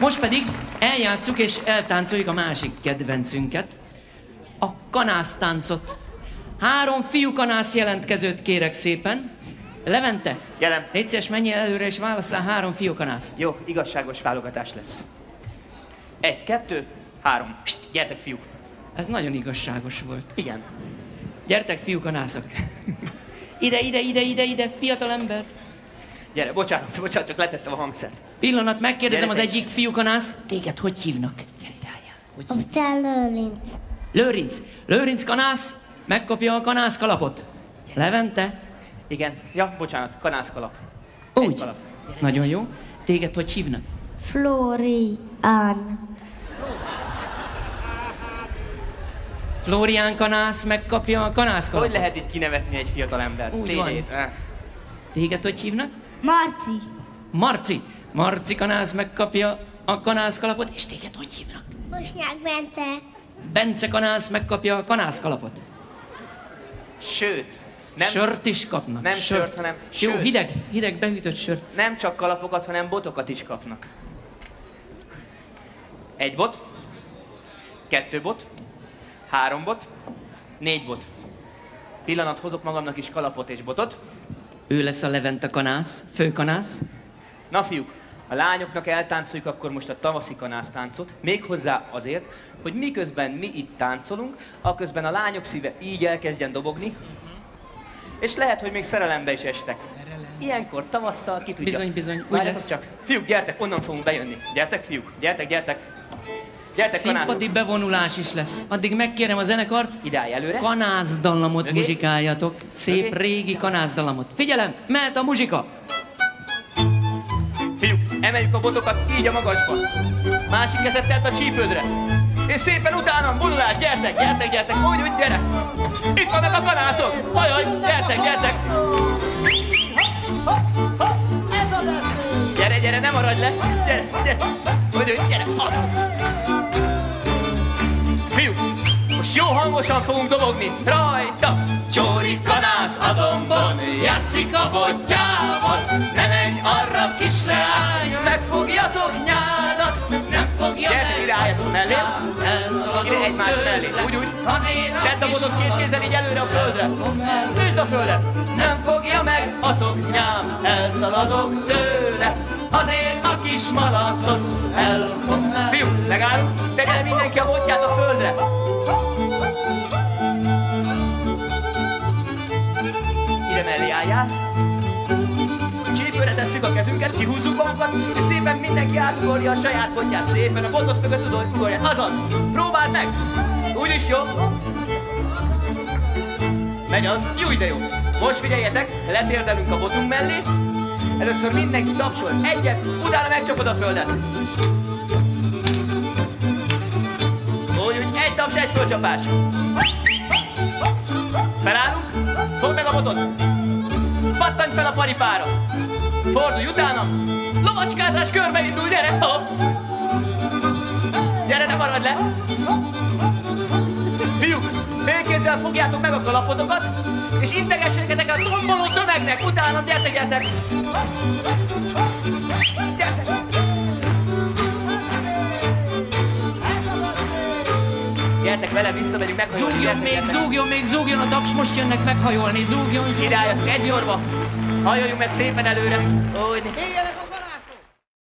Most pedig eljátsszuk és eltáncoljuk a másik kedvencünket, a kanásztáncot. 3 fiú kanász jelentkezőt kérek szépen. Levente, Gelem, légy szíves, menjél előre és válasszál 3 fiú kanászt. Jó, igazságos válogatás lesz. 1, 2, 3. Pst, gyertek fiúk! Ez nagyon igazságos volt. Igen. Gyertek fiú kanászok. Ide, fiatal ember. Gyere, bocsánat, csak letettem a hangszert. Pillanat, megkérdezem az egyik fiúkanászt. Téged hogy hívnak? Gyere ide, álljál. Után Lőrinc. Lőrinc kanász, megkapja a kanászkalapot. Levente? Igen, ja, bocsánat, kanászkalap. Úgy, kalap. Nagyon jó. Téged hogy hívnak? Flórián. Flórián kanász megkapja a kanászkalapot. Hogy lehet itt kinevetni egy fiatal embert? Úgy szélét. Van. Téged hogy hívnak? Marci. Marci kanász megkapja a kanászkalapot, és téged hogy hívnak? Bosnyák Bence. Bence kanász megkapja a kanászkalapot. Sőt, nem... Sört is kapnak. Nem sört, hanem sört. Jó, hideg behűtött sört. Nem csak kalapokat, hanem botokat is kapnak. 1 bot, 2 bot, 3 bot, 4 bot. Pillanat, hozok magamnak is kalapot és botot. Ő lesz a Levente kanász, főkanász. Na fiúk, a lányoknak eltáncoljuk akkor most a tavaszi kanásztáncot, méghozzá azért, hogy miközben mi itt táncolunk, aközben a lányok szíve így elkezdjen dobogni, és lehet, hogy még szerelembe is estek. Ilyenkor tavasszal ki tudja. Bizony, úgy lesz. Csak. Fiúk, gyertek, onnan fogunk bejönni. Gyertek, fiúk, gyertek. Gyertek, kanászok. Színpadi bevonulás is lesz. Addig megkérem a zenekart, idáj előre. Kanászdallamot muzsikáljatok. Szép régi kanászdallamot. Figyelem, mehet a muzsika! Fiúk, emeljük a botokat így a magasba. Másik kezet tett a csípődre. És szépen utána vonulás, gyertek, úgy, gyere! Itt vannak a kanászok! Ajaj, gyertek! Gyere, nem maradj le! Gyere, fiúk, most jó hangosan fogunk dobogni! Rajta! Csóri kanász a dombon, játszik a botjával, ne menj arra kis leány, megfogja a szoknyádat, nem fogja meg a szoknyádat, elszabadul tőle, az én a tedd a botot két kézzel így előre a földre, tűzd a földet, nem fogja meg a szoknyám, elszabadok tőle, az én a kis malacot, elkom el. Fiú, megállunk, tegye mindenki a botját a földre. Mellé álljál. Csípőre tesszük a kezünket, kihúzzuk magunkat, és szépen mindenki átugorja a saját botját. Szépen a botot mögött tudod ugorja. Azaz, próbáld meg! Úgyis jó. Megy az, jó ide jó. Most figyeljetek, letérdelünk a botunk mellé. Először mindenki tapsol egyet, utána megcsapod a földet. Úgy, 1 taps, 1 fölcsapás. Felállunk, fogd meg a botot, pattanj fel a paripára, fordulj utána, lovacskázás, körben indul, gyere, hopp! Gyere, ne maradj le! Fiúk, félkézzel fogjátok meg a kalapotokat, és integessétek a tomboló tömegnek, utána gyertek! Gyertek vele, visszamegyünk, meghajolni. Zúgjon a taps, most jönnek meghajolni. Zúgjon. Idájat, egy sorba. Hajoljunk meg szépen előre. Úgy.